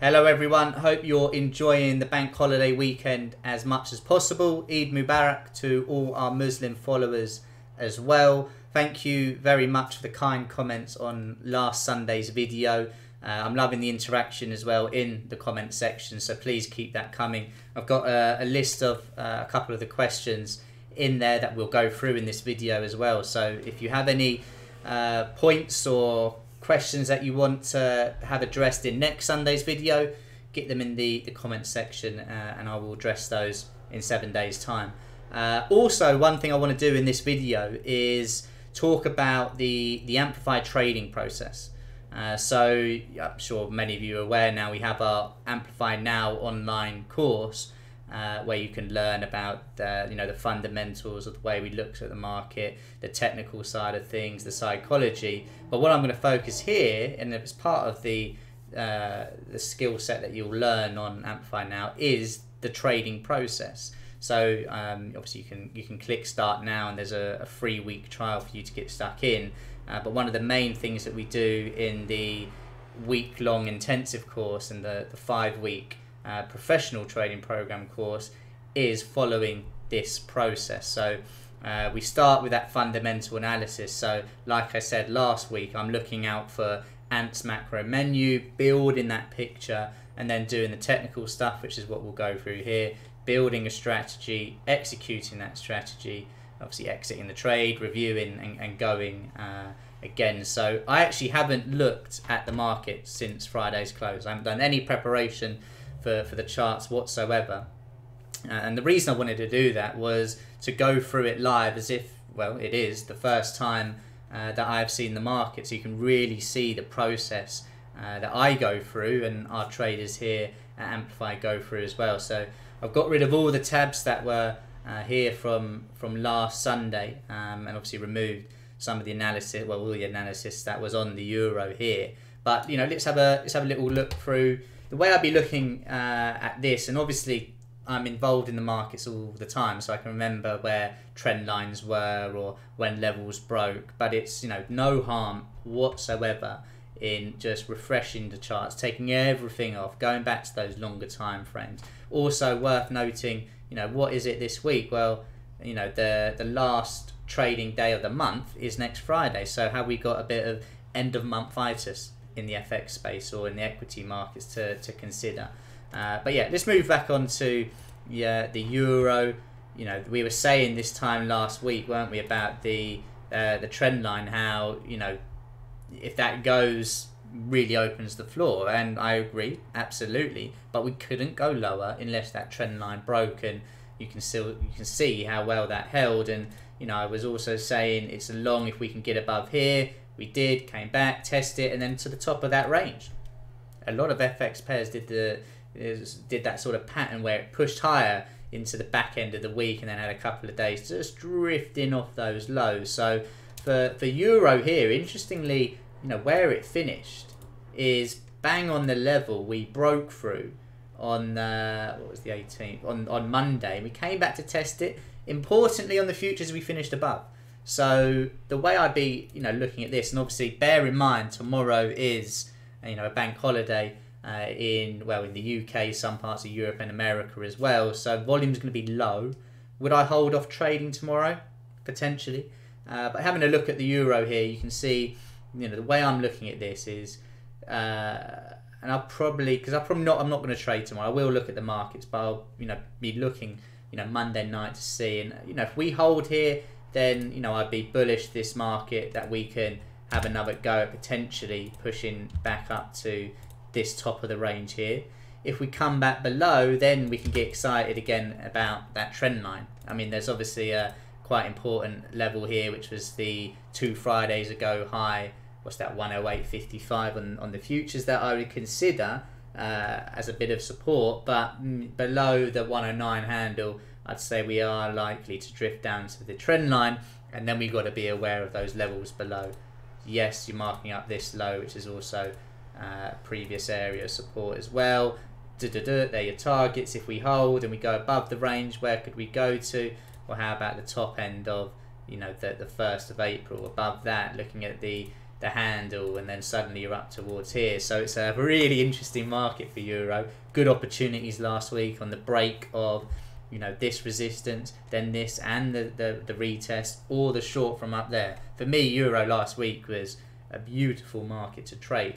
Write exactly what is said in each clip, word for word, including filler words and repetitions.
Hello everyone, hope you're enjoying the bank holiday weekend as much as possible. Eid Mubarak to all our Muslim followers as well. Thank you very much for the kind comments on last Sunday's video. Uh, I'm loving the interaction as well in the comment section, so please keep that coming. I've got a, a list of uh, a couple of the questions in there that we'll go through in this video as well. So if you have any uh, points or questions that you want to have addressed in next Sunday's video, get them in the, the comment section uh, and I will address those in seven days time. Uh, also, one thing I want to do in this video is talk about the, the Amplify trading process. Uh, so I'm sure many of you are aware now we have our Amplify Now online course uh, where you can learn about uh, you know, the fundamentals of the way we look at the market, the technical side of things, the psychology. But what I'm going to focus here, and it's part of the, uh, the skill set that you'll learn on Amplify Now, is the trading process. So um, obviously you can you can click start now, and there's a, a free week trial for you to get stuck in. Uh, but one of the main things that we do in the week-long intensive course and the, the five-week uh, professional trading program course is following this process. So uh, we start with that fundamental analysis. So like I said last week, I'm looking out for Ant's macro menu, building that picture, and then doing the technical stuff, which is what we'll go through here. Building a strategy, executing that strategy, obviously exiting the trade, reviewing and, and going uh, again. So I actually haven't looked at the market since Friday's close. I haven't done any preparation for, for the charts whatsoever. Uh, and the reason I wanted to do that was to go through it live as if, well, it is the first time uh, that I've seen the market. So you can really see the process uh, that I go through and our traders here at Amplify go through as well. So I've got rid of all the tabs that were uh, here from from last Sunday, um, and obviously removed some of the analysis, well, all the analysis that was on the euro here. But you know, let's have a let's have a little look through the way I'll be looking uh, at this. And obviously, I'm involved in the markets all the time, so I can remember where trend lines were or when levels broke. But it's, you know, no harm whatsoever in just refreshing the charts, taking everything off, going back to those longer time frames. Also worth noting, you know, what is it this week? Well, you know, the the last trading day of the month is next Friday. So have we got a bit of end of month itis in the F X space or in the equity markets to, to consider? Uh, but yeah, let's move back on to yeah, the euro. You know, we were saying this time last week, weren't we, about the uh, the trend line, how, you know, if that goes, really opens the floor. And I agree, absolutely, but we couldn't go lower unless that trend line broke, and you can still you can see how well that held. And you know, I was also saying it's long if we can get above here. We did, came back, test it, and then to the top of that range. A lot of F X pairs did the did that sort of pattern where it pushed higher into the back end of the week and then had a couple of days just drifting off those lows. So For, for euro here, interestingly, you know, where it finished is bang on the level we broke through on the, what was the eighteenth, on, on Monday. We came back to test it. Importantly, on the futures, we finished above. So the way I'd be, you know, looking at this, and obviously bear in mind tomorrow is, you know, a bank holiday uh, in, well, in the U K, some parts of Europe and America as well. So volume's going to be low. Would I hold off trading tomorrow? Potentially. Uh, but having a look at the euro here, you can see, you know, the way I'm looking at this is, uh, and I'll probably, because I'm probably not, I'm not going to trade tomorrow. I will look at the markets, but I'll, you know, be looking, you know, Monday night to see. And you know, if we hold here, then you know, I'd be bullish this market that we can have another go at potentially pushing back up to this top of the range here. If we come back below, then we can get excited again about that trend line. I mean, there's obviously a quite important level here, which was the two Fridays ago high, what's that, one oh eight fifty-five on, on the futures, that I would consider uh, as a bit of support. But mm, below the one oh nine handle, I'd say we are likely to drift down to the trend line, and then we've got to be aware of those levels below. Yes, you're marking up this low, which is also uh, previous area of support as well. Du-du-du, they're your targets. If we hold and we go above the range, where could we go to? Well, how about the top end of, you know, the, the first of April, above that, looking at the the handle, and then suddenly you're up towards here. So it's a really interesting market for euro. Good opportunities last week on the break of, you know, this resistance, then this, and the, the, the retest, or the short from up there. For me, euro last week was a beautiful market to trade.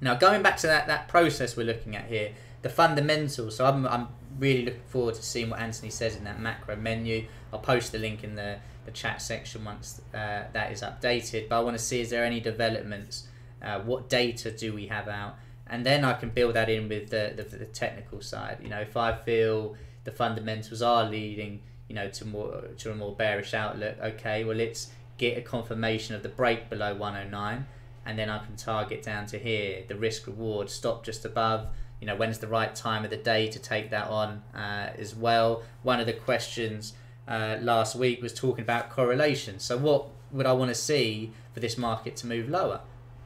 Now, going back to that, that process we're looking at here, the fundamentals. So I'm, I'm really looking forward to seeing what Anthony says in that macro menu. I'll post the link in the, the chat section once uh, that is updated. But I want to see, is there any developments? Uh, what data do we have out? And then I can build that in with the, the, the technical side. You know, if I feel the fundamentals are leading, you know, to more to a more bearish outlook, okay, well, let's get a confirmation of the break below one oh nine. And then I can target down to here, the risk reward, stop just above. You know, when's the right time of the day to take that on uh, as well? One of the questions uh, last week was talking about correlation. So what would I want to see for this market to move lower?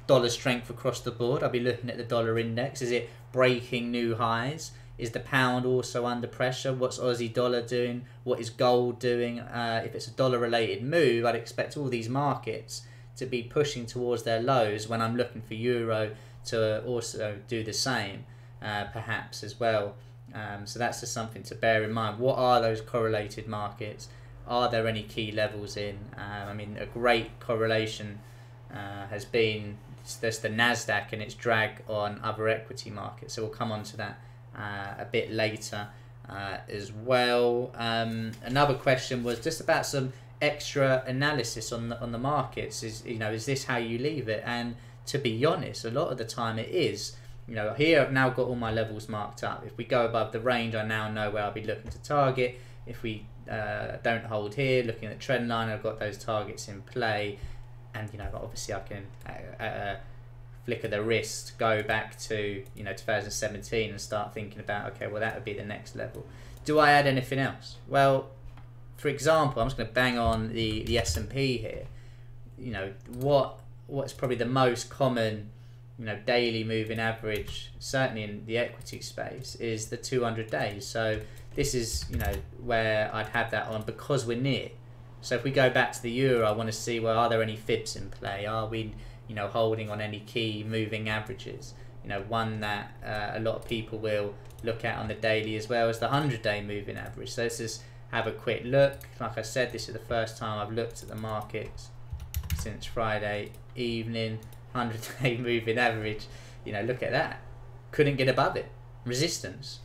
Dollar strength across the board. I'll be looking at the dollar index. Is it breaking new highs? Is the pound also under pressure? What's Aussie dollar doing? What is gold doing? Uh, if it's a dollar related move, I'd expect all these markets to be pushing towards their lows when I'm looking for euro to also do the same, uh, perhaps as well. Um, so that's just something to bear in mind. What are those correlated markets? Are there any key levels in? Um, I mean, a great correlation uh, has been there's the NASDAQ and its drag on other equity markets. So we'll come on to that uh, a bit later uh, as well. Um, another question was just about some extra analysis on the, on the markets. Is, you know, is this how you leave it? And to be honest, a lot of the time it is. You know, here I've now got all my levels marked up. If we go above the range, I now know where I'll be looking to target. If we uh, don't hold here, looking at the trend line, I've got those targets in play. And, you know, obviously I can uh, uh, flick of the wrist, go back to, you know, two thousand seventeen and start thinking about, okay, well, that would be the next level. Do I add anything else? Well, for example, I'm just going to bang on the, the S and P here. You know, what what's probably the most common, you know, daily moving average, certainly in the equity space, is the two hundred days. So this is, you know, where I'd have that on because we're near. So if we go back to the euro, I want to see, well, are there any fibs in play? Are we, you know, holding on any key moving averages? You know, one that uh, a lot of people will look at on the daily as well as the hundred day moving average. So this is... Have a quick look. Like I said, this is the first time I've looked at the markets since Friday evening. Hundred day moving average, you know, look at that, couldn't get above it. Resistance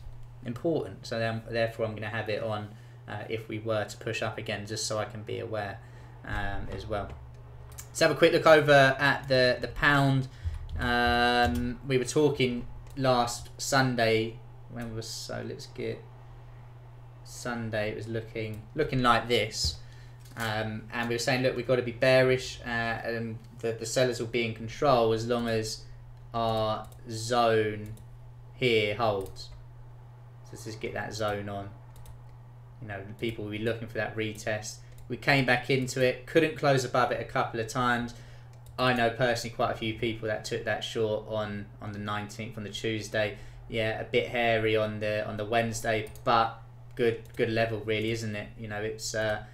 important, so then therefore I'm going to have it on uh, if we were to push up again, just so I can be aware um, as well. Let's have a quick look over at the the pound. Um, we were talking last Sunday when was so let's get Sunday, it was looking looking like this, um, and we were saying, look, we've got to be bearish, uh, and the, the sellers will be in control as long as our zone here holds. So let's just get that zone on. You know, the people will be looking for that retest. We came back into it, couldn't close above it a couple of times. I know personally quite a few people that took that short on on the nineteenth, on the Tuesday. Yeah, a bit hairy on the on the Wednesday, but good good level, really, isn't it? You know, it's uh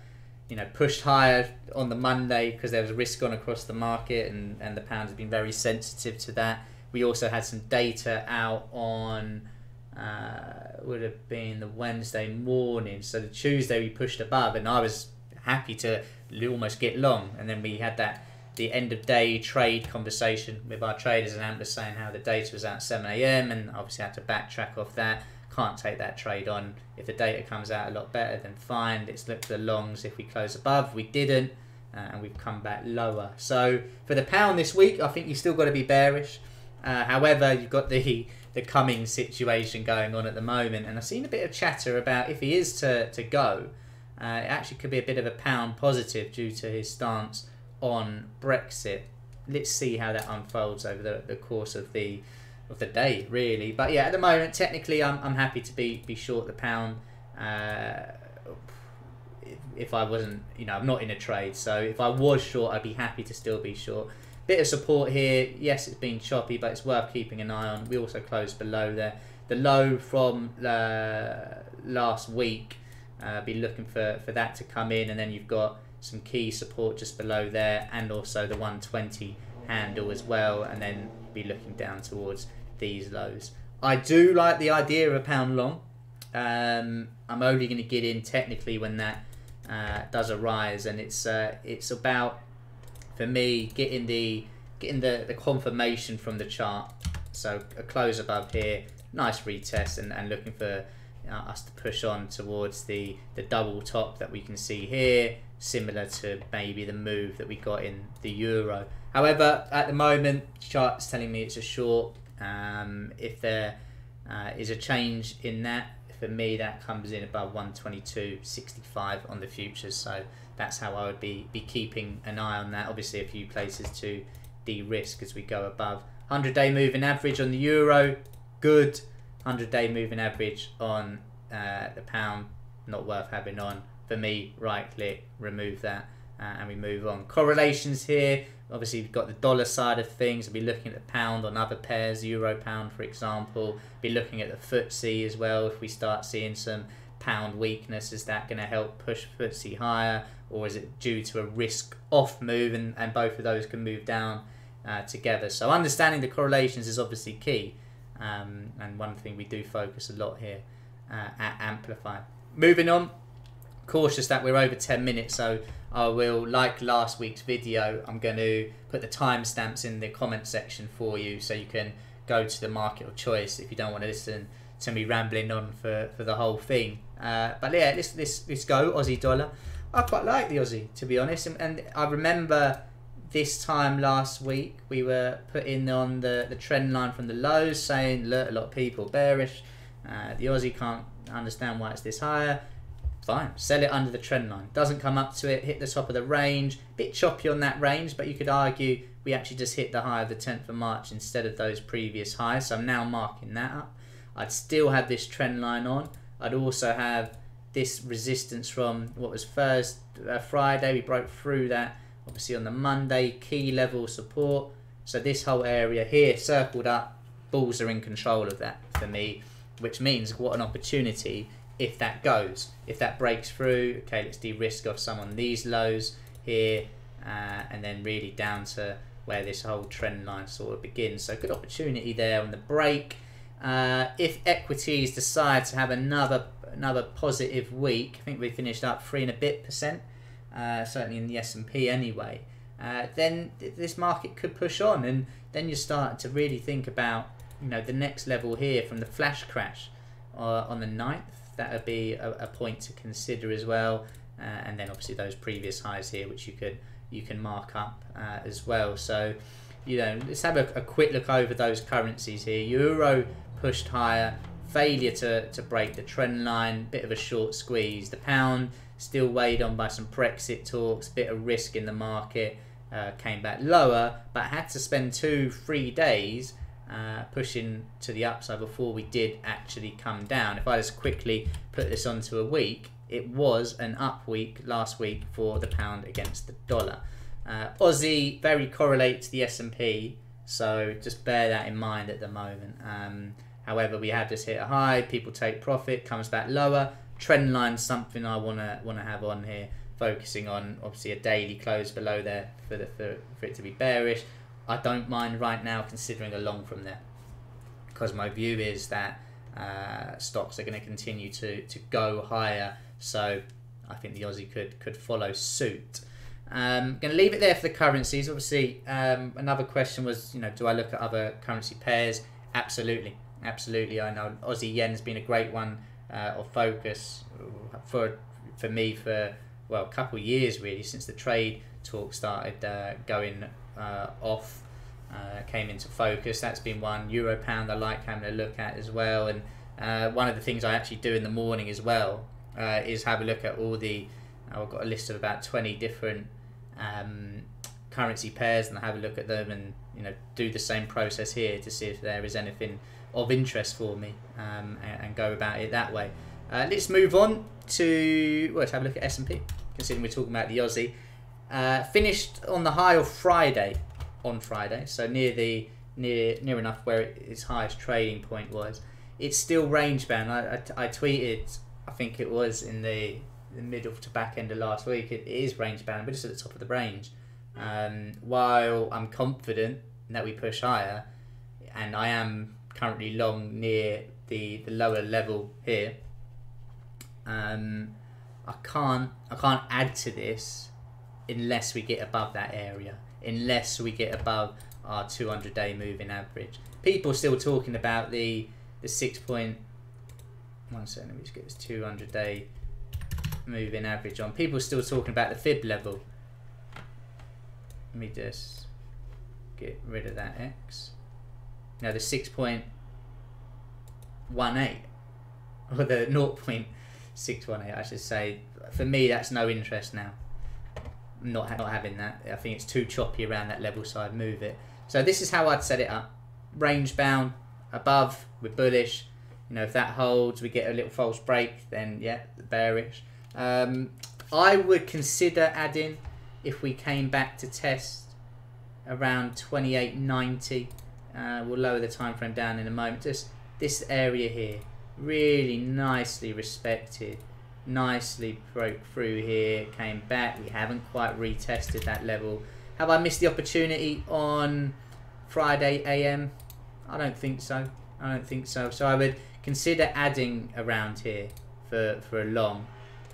you know, pushed higher on the Monday because there was risk on across the market, and and the pound has been very sensitive to that. We also had some data out on uh would have been the Wednesday morning, so the Tuesday we pushed above, and I was happy to almost get long, and then we had that the end of day trade conversation with our traders and Amber saying how the data was out seven A M and obviously had to backtrack off that. Can't take that trade on. If the data comes out a lot better, then fine. Let's look for the longs if we close above. We didn't, uh, and we've come back lower. So for the pound this week, I think you've still got to be bearish. Uh, however, you've got the the Cummings situation going on at the moment, and I've seen a bit of chatter about if he is to, to go, uh, it actually could be a bit of a pound positive due to his stance on Brexit. Let's see how that unfolds over the, the course of the of the day, really. But yeah, at the moment, technically, I'm, I'm happy to be be short the pound. Uh, if, if I wasn't, you know, I'm not in a trade, so if I was short, I'd be happy to still be short. Bit of support here. Yes, it's been choppy, but it's worth keeping an eye on. We also closed below there. The low from uh, last week, uh, be looking for, for that to come in, and then you've got some key support just below there, and also the one twenty handle as well, and then be looking down towards these lows. I do like the idea of a pound long. Um, I'm only going to get in technically when that uh, does arise, and it's uh, it's about, for me, getting the getting the, the confirmation from the chart. So a close above here, nice retest, and, and looking for uh, us to push on towards the, the double top that we can see here, similar to maybe the move that we got in the euro. However, at the moment, chart's telling me it's a short. Um, if there uh, is a change in that, for me, that comes in above one twenty-two sixty-five on the futures. So that's how I would be, be keeping an eye on that. Obviously, a few places to de-risk as we go above. one hundred day moving average on the euro, good. one hundred day moving average on uh, the pound, not worth having on. For me, right click, remove that, uh, and we move on. Correlations here, obviously we've got the dollar side of things. We'll be looking at the pound on other pairs, euro pound for example. Be looking at the footsie as well. If we start seeing some pound weakness, is that going to help push footsie higher, or is it due to a risk off move, and, and both of those can move down uh, together. So understanding the correlations is obviously key, um, and one thing we do focus a lot here uh, at Amplify. Moving on. Cautious that we're over ten minutes, so I will, like last week's video, I'm going to put the timestamps in the comment section for you, so you can go to the market of choice if you don't want to listen to me rambling on for, for the whole thing. Uh, but yeah, let's, let's, let's go. Aussie dollar. I quite like the Aussie, to be honest, and, and I remember this time last week we were putting on the, the trend line from the lows, saying, look, a lot of people bearish, uh, the Aussie can't understand why it's this higher. Fine, sell it under the trend line. Doesn't come up to it, hit the top of the range. Bit choppy on that range, but you could argue we actually just hit the high of the tenth of March instead of those previous highs, so I'm now marking that up. I'd still have this trend line on. I'd also have this resistance from what was first uh, Friday. We broke through that, obviously, on the Monday, key level support. So this whole area here, circled up, bulls are in control of that for me, which means what an opportunity if that goes, if that breaks through. Okay, let's de-risk off some on these lows here, uh, and then really down to where this whole trend line sort of begins. So good opportunity there on the break. Uh, if equities decide to have another another positive week, I think we finished up three and a bit percent, uh, certainly in the S and P anyway, uh, then th this market could push on, and then you start to really think about, you know, the next level here from the flash crash uh, on the ninth. That would be a, a point to consider as well, uh, and then obviously those previous highs here, which you could you can mark up uh, as well. So, you know, let's have a, a quick look over those currencies here. Euro pushed higher, failure to to break the trend line, bit of a short squeeze. The pound still weighed on by some Brexit talks, bit of risk in the market, uh, came back lower, but had to spend two three days. Uh, pushing to the upside before we did actually come down. If I just quickly put this onto a week, it was an up week last week for the pound against the dollar. Uh, Aussie very correlates to the S and P, so just bear that in mind at the moment. Um, however, we have just hit a high, people take profit, comes back lower. Trend line, something I wanna wanna have on here, focusing on obviously a daily close below there for the for, for it to be bearish. I don't mind right now considering a long from there, because my view is that uh, stocks are going to continue to to go higher. So I think the Aussie could could follow suit. Um, going to leave it there for the currencies. Obviously, um, another question was, you know, do I look at other currency pairs? Absolutely, absolutely. I know Aussie yen has been a great one uh, of focus for for me for well a couple of years really, since the trade talk started uh, going. Uh, off uh, came into focus. That's been one. Euro pound I like having a look at as well, and uh, one of the things I actually do in the morning as well uh, is have a look at all the uh, I've got a list of about twenty different um, currency pairs, and I have a look at them, and you know, do the same process here to see if there is anything of interest for me, um, and, and go about it that way. Uh, let's move on to, well, let's have a look at S and P, considering we're talking about the Aussie. Uh, finished on the high of Friday, on Friday, so near the near near enough where it, its highest trading point was. It's still range bound. I, I, I tweeted, I think it was in the, the middle to back end of last week. It, it is range bound, but just at the top of the range. Um, while I'm confident that we push higher, and I am currently long near the the lower level here, um, I can't I can't add to this unless we get above that area, unless we get above our two hundred day moving average. People are still talking about the the six point one second. Let me just get this two hundred day moving average on. People are still talking about the fib level. Let me just get rid of that X. Now the six point one eight or the zero point six one eight, I should say. For me, that's no interest now. I'm not not having that. I think it's too choppy around that level, so I'd move it. So this is how I'd set it up. Range bound above, we're bullish. You know, if that holds, we get a little false break, then yeah, bearish. Um, I would consider adding if we came back to test around twenty-eight ninety. Uh, we'll lower the time frame down in a moment. Just this area here, really nicely respected, nicely broke through here, came back. We haven't quite retested that level. Have I missed the opportunity on Friday A M? I don't think so. I don't think so. So I would consider adding around here for, for a long.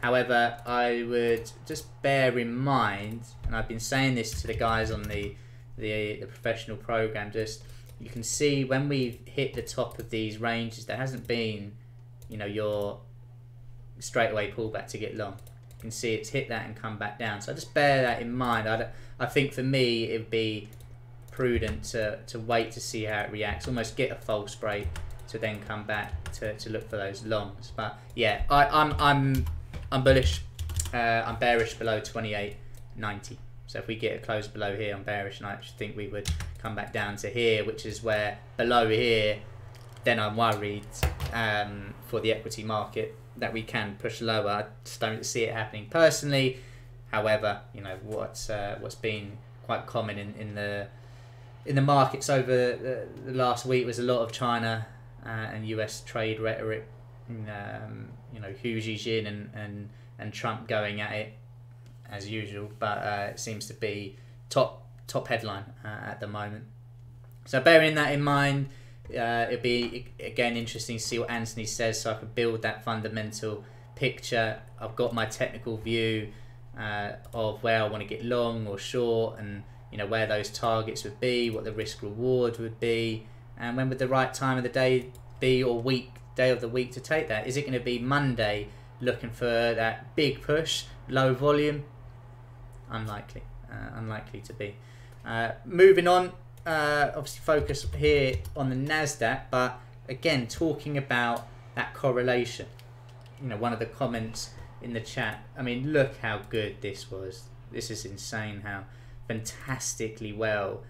However, I would just bear in mind, and I've been saying this to the guys on the, the, the professional program, just you can see when we've hit the top of these ranges, there hasn't been, you know, your straightaway pullback to get long. You can see it's hit that and come back down. So just bear that in mind. I, I think for me, it would be prudent to, to wait to see how it reacts, almost get a false break to then come back to, to look for those longs. But yeah, I, I'm... I'm I'm bullish, uh, I'm bearish below twenty-eight ninety. So if we get a close below here, I'm bearish, and I actually think we would come back down to here, which is where below here, then I'm worried um, for the equity market that we can push lower. I just don't see it happening personally. However, you know, what's, uh, what's been quite common in, in, the, in the markets over the, the last week was a lot of China uh, and U S trade rhetoric. Um, you know, Xi Jinping and, and and Trump going at it as usual, but uh, it seems to be top top headline uh, at the moment. So bearing that in mind, uh, it'll be again interesting to see what Anthony says, so I can build that fundamental picture. I've got my technical view uh, of where I want to get long or short, and you know where those targets would be, what the risk reward would be, and when would the right time of the day be or week. Day of the week to take that. Is it going to be Monday looking for that big push, low volume? Unlikely, uh, unlikely to be. Uh, moving on, uh, obviously focus here on the NASDAQ, but again, talking about that correlation. You know, one of the comments in the chat, I mean, look how good this was. This is insane how fantastically well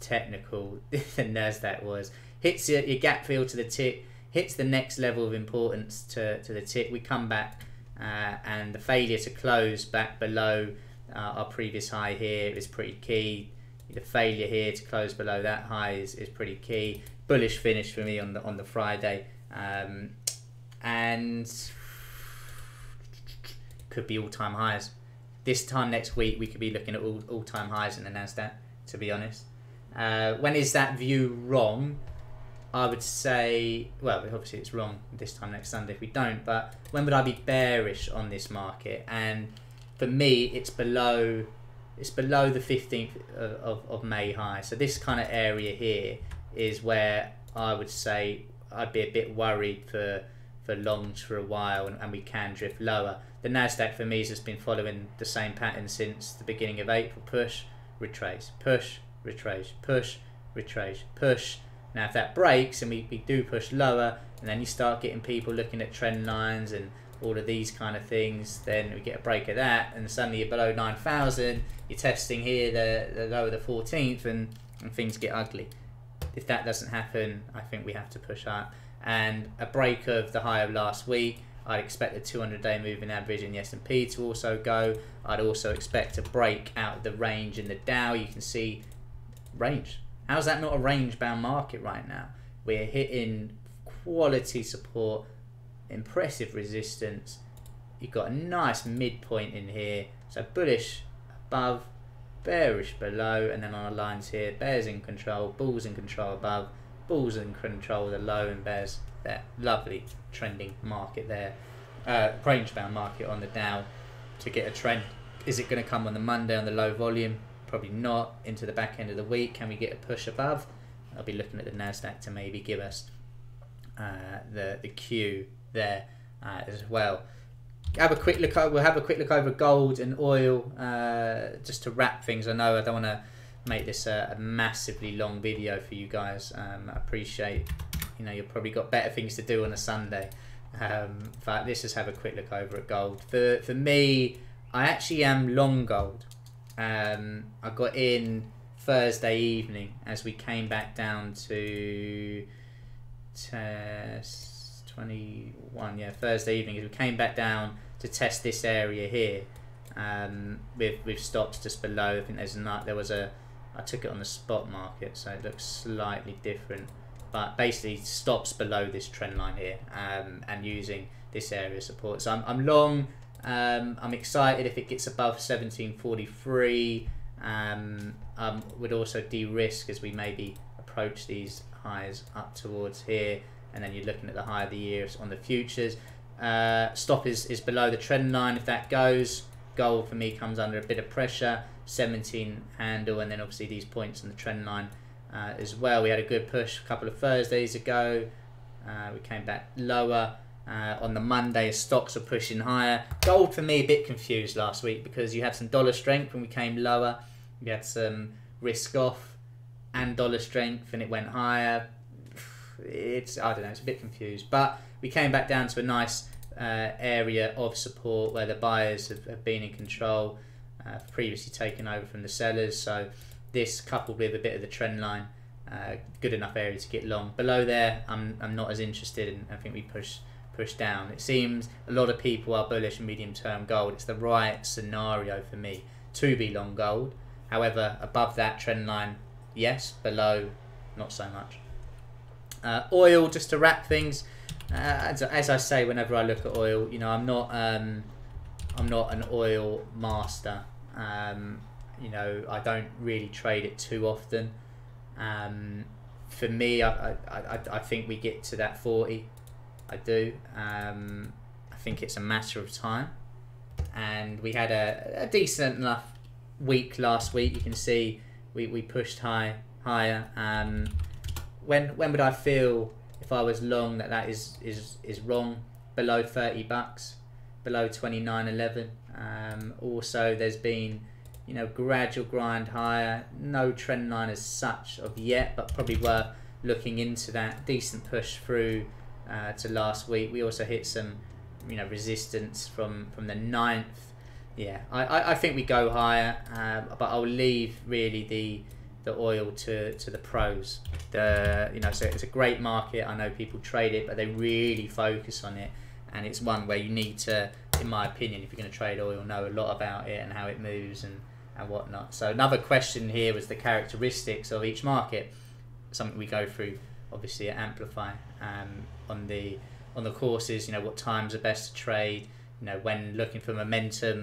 technical the NASDAQ was. Hits your, your gap fill to the tick, hits the next level of importance to, to the tick. We come back uh, and the failure to close back below uh, our previous high here is pretty key. The failure here to close below that high is, is pretty key. Bullish finish for me on the on the Friday. Um, and could be all-time highs. This time next week we could be looking at all, all-time highs in the NASDAQ, to be honest. Uh, when is that view wrong? I would say, well, obviously it's wrong this time next Sunday if we don't, but when would I be bearish on this market? And for me, it's below it's below the fifteenth of, of May high. So this kind of area here is where I would say I'd be a bit worried for, for longs for a while, and, and we can drift lower. The NASDAQ for me has just been following the same pattern since the beginning of April. Push, retrace, push, retrace, push, retrace, push. Now if that breaks and we, we do push lower, and then you start getting people looking at trend lines and all of these kind of things, then we get a break of that and suddenly you're below nine thousand, you're testing here the, the low of the fourteenth, and, and things get ugly. If that doesn't happen, I think we have to push up. And a break of the high of last week, I'd expect the two hundred day moving average in the S and P to also go. I'd also expect a break out of the range in the Dow. You can see range. How's that not a range-bound market right now? We're hitting quality support, impressive resistance. You've got a nice midpoint in here. So bullish above, bearish below, and then on the lines here, bears in control, bulls in control above, bulls in control the low, and bears there. Lovely trending market there, uh, range bound market on the Dow to get a trend. Is it going to come on the Monday on the low volume? Probably not. Into the back end of the week, can we get a push above? I'll be looking at the NASDAQ to maybe give us uh, the the cue there uh, as well. Have a quick look. We'll have a quick look over gold and oil uh, just to wrap things. I know I don't want to make this a, a massively long video for you guys. Um, I appreciate, you know, you've probably got better things to do on a Sunday. Um, but let's just have a quick look over at gold. For for me, I actually am long gold. Um, I got in Thursday evening as we came back down to test. twenty-one, yeah, Thursday evening, as we came back down to test this area here, um, with with stops just below. I think there's not, there was a, I took it on the spot market, so it looks slightly different, but basically stops below this trend line here, um, and using this area of support. So I'm, I'm long, um, I'm excited if it gets above seventeen forty-three, um, um, would also de-risk as we maybe approach these highs up towards here. And then you're looking at the high of the year on the futures. Uh, stop is, is below the trend line. If that goes, gold for me comes under a bit of pressure. seventeen handle, and then obviously these points on the trend line uh, as well. We had a good push a couple of Thursdays ago. Uh, we came back lower. Uh, on the Monday, stocks are pushing higher. Gold for me a bit confused last week because you had some dollar strength when we came lower. You had some risk off and dollar strength, and it went higher. It's, I don't know, it's a bit confused, but we came back down to a nice uh, area of support where the buyers have, have been in control, uh, previously taken over from the sellers. So this, coupled with a bit of the trend line, uh, good enough area to get long. Below there, I'm, I'm not as interested in. I think we push push down. It seems a lot of people are bullish in medium term gold. It's the right scenario for me to be long gold. However, above that trend line, yes, below, not so much. Uh, oil, just to wrap things, uh, as, as I say, whenever I look at oil, you know, I'm not um, I'm not an oil master. Um, you know, I don't really trade it too often. Um, for me, I, I, I, I think we get to that forty. I do. Um, I think it's a matter of time. And we had a, a decent enough week last week. You can see we, we pushed high higher. Um, When when would I feel if I was long that that is is is wrong? Below thirty bucks, below twenty nine eleven. Um, also, there's been, you know, gradual grind higher. No trend line as such of yet, but probably worth looking into that. Decent push through uh, to last week. We also hit some, you know, resistance from from the ninth. Yeah, I I, I think we go higher, uh, but I'll leave really the. the oil to to the pros. The you know so it's a great market. I know people trade it, but they really focus on it, and it's one where you need to, in my opinion, if you're going to trade oil, know a lot about it and how it moves and and whatnot. So another question here was the characteristics of each market, something we go through obviously at Amplify um on the on the courses. You know, what times are best to trade, you know, when looking for momentum,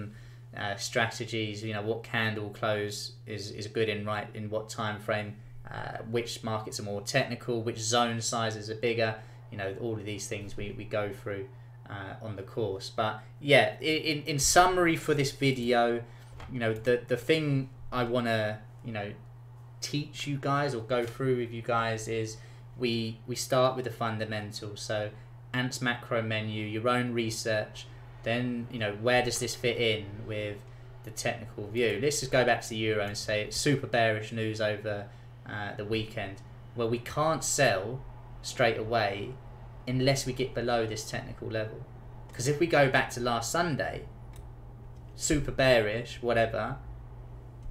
Uh, strategies, you know, what candle close is is good in right in what time frame, uh, which markets are more technical, which zone sizes are bigger, you know, all of these things we, we go through uh, on the course. But yeah, in, in summary for this video, you know, the the thing I want to, you know, teach you guys or go through with you guys is we we start with the fundamentals. So Ant's macro menu, your own research. Then, you know, where does this fit in with the technical view? Let's just go back to the euro and say it's super bearish news over uh, the weekend. Well, we can't sell straight away unless we get below this technical level. Because if we go back to last Sunday, super bearish, whatever,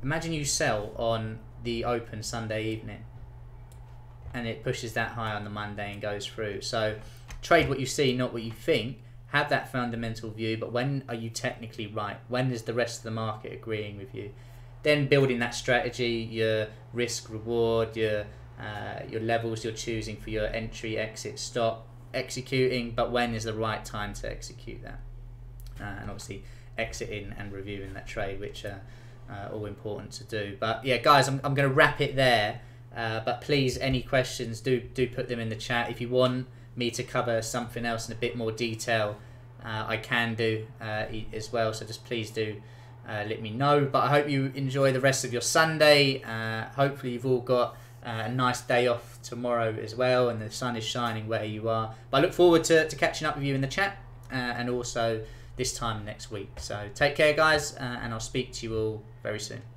imagine you sell on the open Sunday evening and it pushes that high on the Monday and goes through. So trade what you see, not what you think. Have that fundamental view, but when are you technically right? When is the rest of the market agreeing with you? Then building that strategy, your risk reward, your uh, your levels you're choosing for your entry, exit, stop, executing, but when is the right time to execute that? Uh, and obviously exiting and reviewing that trade, which uh, uh, all important to do. But yeah, guys, I'm, I'm going to wrap it there. Uh, but please, any questions, do do put them in the chat. If you want me to cover something else in a bit more detail, uh, I can do uh, as well. So just please do uh, let me know. But I hope you enjoy the rest of your Sunday. Uh, hopefully you've all got a nice day off tomorrow as well, and the sun is shining where you are. But I look forward to, to catching up with you in the chat, uh, and also this time next week. So take care, guys, uh, and I'll speak to you all very soon.